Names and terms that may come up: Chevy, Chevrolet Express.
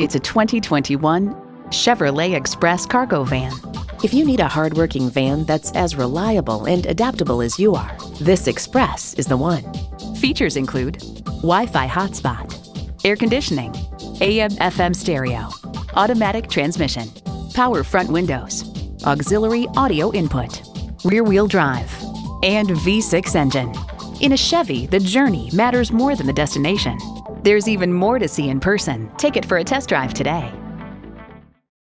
It's a 2021 Chevrolet Express cargo van. If you need a hardworking van that's as reliable and adaptable as you are, this Express is the one. Features include Wi-Fi hotspot, air conditioning, AM/FM stereo, automatic transmission, power front windows, auxiliary audio input, rear-wheel drive, and V6 engine. In a Chevy, the journey matters more than the destination. There's even more to see in person. Take it for a test drive today.